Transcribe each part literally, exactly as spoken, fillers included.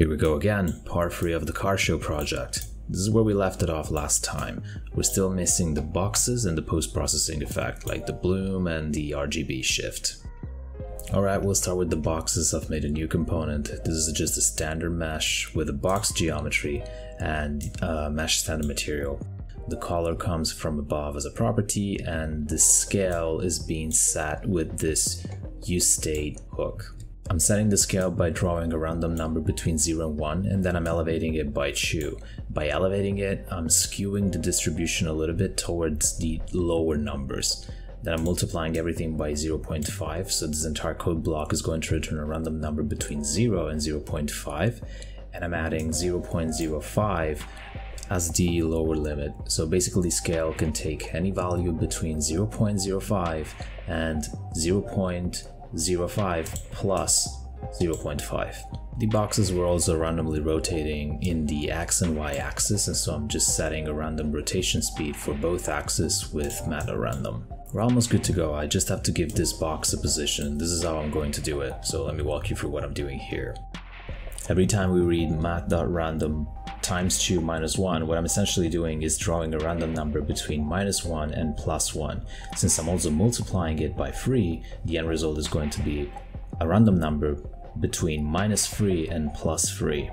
Here we go again, part three of the car show project. This is where we left it off last time. We're still missing the boxes and the post-processing effect, like the bloom and the R G B shift. Alright, we'll start with the boxes. I've made a new component. This is just a standard mesh with a box geometry and a mesh standard material. The color comes from above as a property, and the scale is being set with this useState hook. I'm setting the scale by drawing a random number between zero and one, and then I'm elevating it by two. By elevating it, I'm skewing the distribution a little bit towards the lower numbers. Then I'm multiplying everything by zero point five, so this entire code block is going to return a random number between zero and zero point five, and I'm adding zero point zero five as the lower limit. So basically, scale can take any value between zero point zero five and zero point zero five plus zero point five. The boxes were also randomly rotating in the X and Y axis, and so I'm just setting a random rotation speed for both axes with Math.random. We're almost good to go. I just have to give this box a position. This is how I'm going to do it, so let me walk you through what I'm doing here. Every time we read Math.random times two minus one, what I'm essentially doing is drawing a random number between minus one and plus one. Since I'm also multiplying it by three, the end result is going to be a random number between minus three and plus three.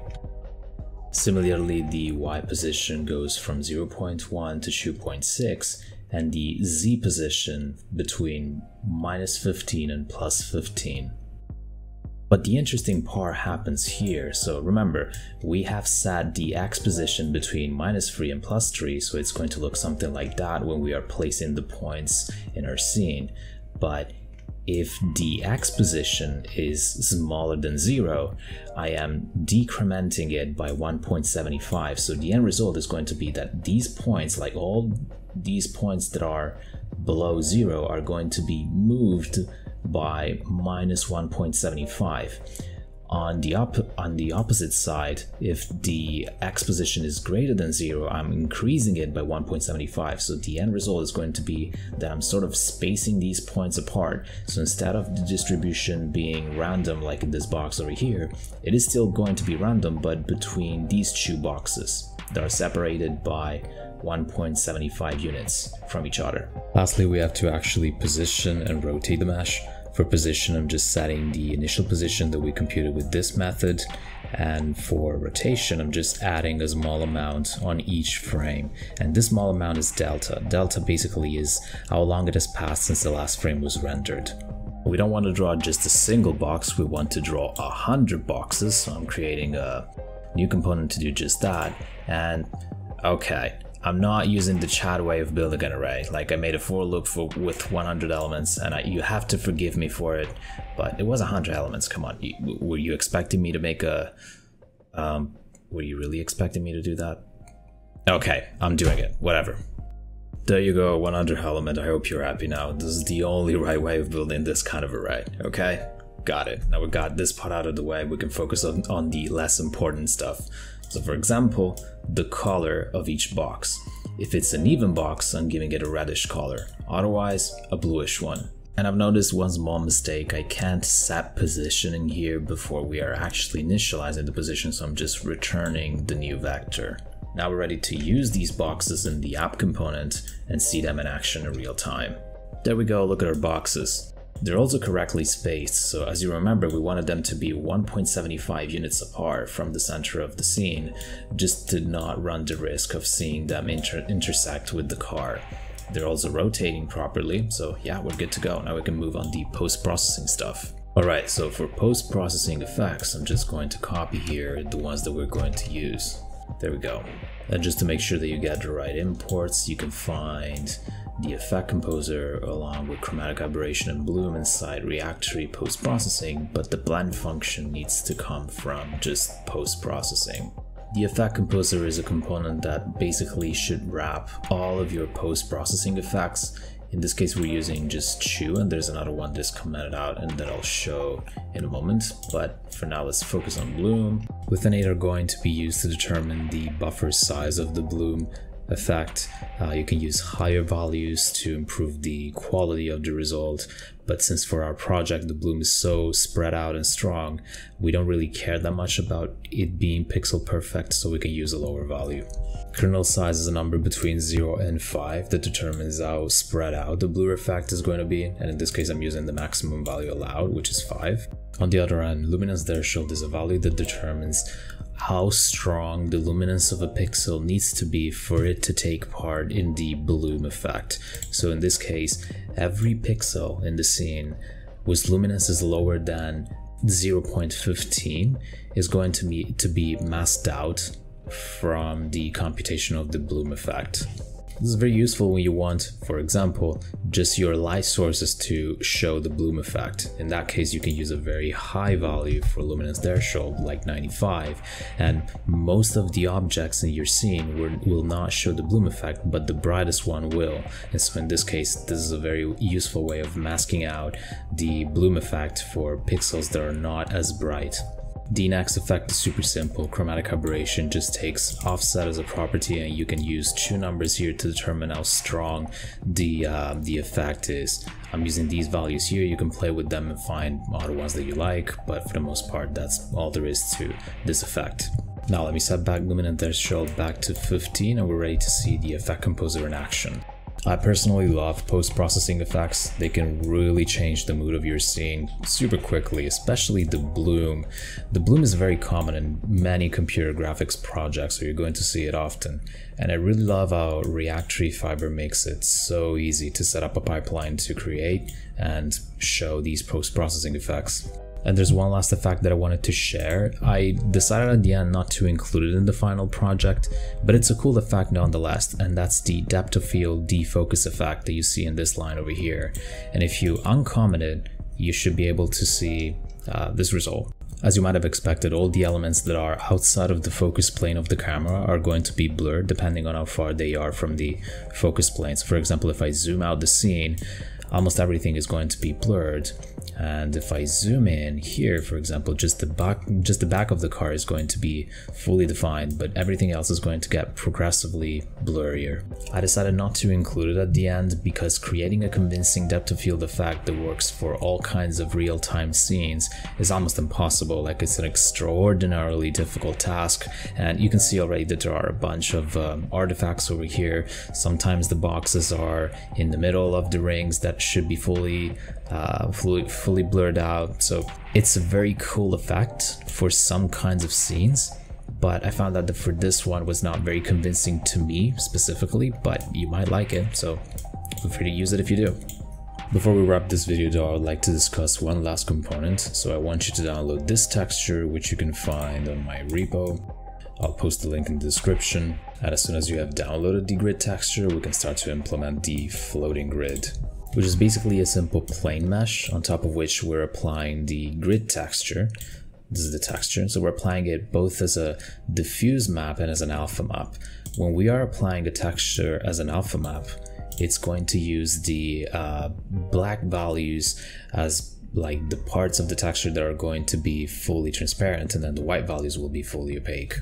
Similarly, the Y position goes from zero point one to two point six, and the Z position between minus fifteen and plus fifteen. But the interesting part happens here. So remember, we have set the X position between minus three and plus three, so it's going to look something like that when we are placing the points in our scene. But if the X position is smaller than zero, I am decrementing it by one point seven five, so the end result is going to be that these points, like all these points that are below zero, are going to be moved by minus one point seven five. On the op on the opposite side, if the X position is greater than zero, I'm increasing it by one point seven five, so the end result is going to be that I'm sort of spacing these points apart. So instead of the distribution being random like in this box over here, it is still going to be random, but between these two boxes that are separated by one point seven five units from each other. Lastly, we have to actually position and rotate the mesh. For position, I'm just setting the initial position that we computed with this method, and for rotation, I'm just adding a small amount on each frame, and this small amount is delta. Delta basically is how long it has passed since the last frame was rendered. We don't want to draw just a single box, we want to draw a hundred boxes, so I'm creating a new component to do just that. And okay, I'm not using the chat way of building an array. Like, I made a for loop for with one hundred elements, and I, you have to forgive me for it, but it was one hundred elements. Come on, you, were you expecting me to make a um were you really expecting me to do that? Okay, I'm doing it, whatever. There you go, one hundred element. I hope you're happy now. This is the only right way of building this kind of array. Okay, got it. Now we got this part out of the way, we can focus on, on the less important stuff. So for example, the color of each box. If it's an even box, I'm giving it a reddish color, otherwise a bluish one. And I've noticed one small mistake. I can't set positioning here before we are actually initializing the position, so I'm just returning the new vector. Now we're ready to use these boxes in the app component and see them in action in real time. There we go, look at our boxes. They're also correctly spaced, so as you remember, we wanted them to be one point seven five units apart from the center of the scene, just to not run the risk of seeing them inter intersect with the car. They're also rotating properly, so yeah, we're good to go. Now we can move on to post-processing stuff. Alright, so for post-processing effects, I'm just going to copy here the ones that we're going to use. There we go. And just to make sure that you get the right imports, you can find the Effect Composer along with Chromatic Aberration and Bloom inside React Three post-processing, but the blend function needs to come from just post-processing. The Effect Composer is a component that basically should wrap all of your post-processing effects. In this case, we're using just two, and there's another one that's commented out and that I'll show in a moment, but for now let's focus on Bloom. With an eight are going to be used to determine the buffer size of the Bloom effect. Uh, you can use higher values to improve the quality of the result, But since for our project, the bloom is so spread out and strong, we don't really care that much about it being pixel perfect, so we can use a lower value. Kernel size is a number between zero and five that determines how spread out the blur effect is going to be, and in this case I'm using the maximum value allowed, which is five. On the other end, luminance threshold is a value that determines how strong the luminance of a pixel needs to be for it to take part in the bloom effect. So in this case, every pixel in the scene whose luminance is lower than zero point one five is going to be, to be masked out from the computation of the bloom effect. This is very useful when you want, for example, just your light sources to show the bloom effect. In that case, you can use a very high value for luminance threshold, like ninety-five, and most of the objects in your scene will not show the bloom effect, but the brightest one will. And so in this case, this is a very useful way of masking out the bloom effect for pixels that are not as bright. The next effect is super simple. Chromatic aberration just takes offset as a property, and you can use two numbers here to determine how strong the uh, the effect is. I'm using these values here. You can play with them and find other ones that you like, but for the most part, that's all there is to this effect. Now let me set back luminance threshold back to fifteen, and we're ready to see the effect composer in action. I personally love post-processing effects. They can really change the mood of your scene super quickly, especially the bloom. The bloom is very common in many computer graphics projects, so you're going to see it often. And I really love how React Three Fiber makes it so easy to set up a pipeline to create and show these post-processing effects. And there's one last effect that I wanted to share. I decided at the end not to include it in the final project, but it's a cool effect nonetheless, and that's the depth of field defocus effect that you see in this line over here. And if you uncomment it, you should be able to see uh, this result. As you might have expected, all the elements that are outside of the focus plane of the camera are going to be blurred depending on how far they are from the focus planes. For example, if I zoom out the scene, almost everything is going to be blurred. And if I zoom in here, for example, just the back just the back of the car is going to be fully defined, but everything else is going to get progressively blurrier. I decided not to include it at the end because creating a convincing depth of field effect that works for all kinds of real-time scenes is almost impossible. Like, it's an extraordinarily difficult task, and you can see already that there are a bunch of um, artifacts over here. Sometimes the boxes are in the middle of the rings that should be fully Uh, fully, fully blurred out, so it's a very cool effect for some kinds of scenes, but I found out that for this one was not very convincing to me specifically, but you might like it, so feel free to use it if you do. Before we wrap this video though, I would like to discuss one last component, so I want you to download this texture, which you can find on my repo. I'll post the link in the description, and as soon as you have downloaded the grid texture, we can start to implement the floating grid, which is basically a simple plane mesh on top of which we're applying the grid texture. This is the texture, so we're applying it both as a diffuse map and as an alpha map. When we are applying the texture as an alpha map, it's going to use the uh, black values as like the parts of the texture that are going to be fully transparent, and then the white values will be fully opaque.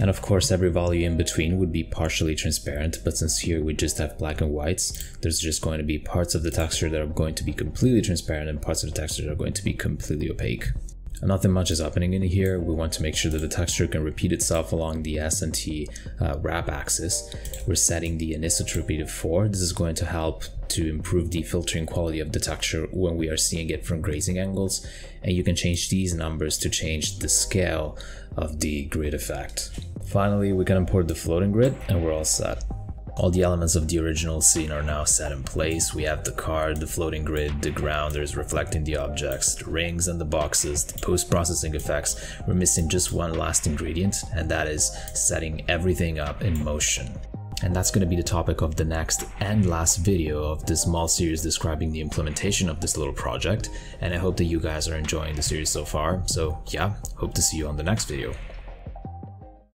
And of course, every value in between would be partially transparent, but since here we just have black and whites, there's just going to be parts of the texture that are going to be completely transparent and parts of the texture that are going to be completely opaque. And nothing much is happening in here. We want to make sure that the texture can repeat itself along the S and T uh, wrap axis. We're setting the anisotropy to four. This is going to help to improve the filtering quality of the texture when we are seeing it from grazing angles, and you can change these numbers to change the scale of the grid effect. Finally, we can import the floating grid and we're all set. All the elements of the original scene are now set in place. We have the car, the floating grid, the ground that is reflecting the objects, the rings and the boxes, the post-processing effects. We're missing just one last ingredient, and that is setting everything up in motion. And that's going to be the topic of the next and last video of this small series describing the implementation of this little project, and I hope that you guys are enjoying the series so far. So yeah, hope to see you on the next video.